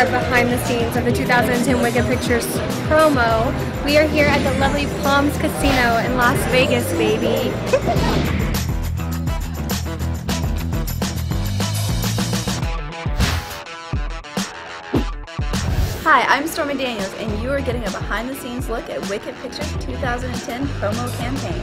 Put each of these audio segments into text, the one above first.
our behind the scenes of the 2010 Wicked Pictures promo. We are here at the lovely Palms Casino in Las Vegas, baby. Hi, I'm Stormy Daniels, and you are getting a behind the scenes look at Wicked Pictures 2010 promo campaign.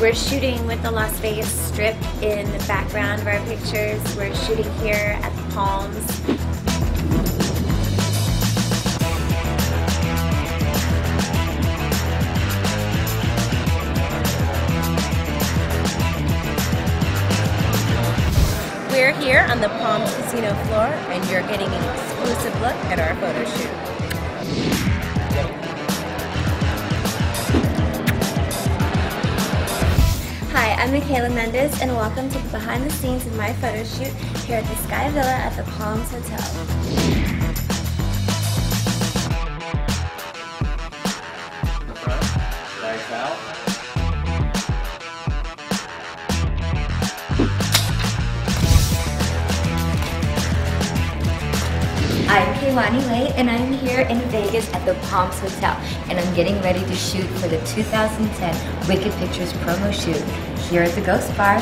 We're shooting with the Las Vegas Strip in the background of our pictures. We're shooting here at the Palms. We're here on the Palms Casino floor, and you're getting an exclusive look at our photo shoot. I'm Mikala Mendez, and welcome to the behind the scenes of my photo shoot here at the Sky Villa at the Palms Hotel. I'm Kaylani Lei, and I'm here in Vegas at the Palms Hotel, and I'm getting ready to shoot for the 2010 Wicked Pictures promo shoot here at the Ghost Bar.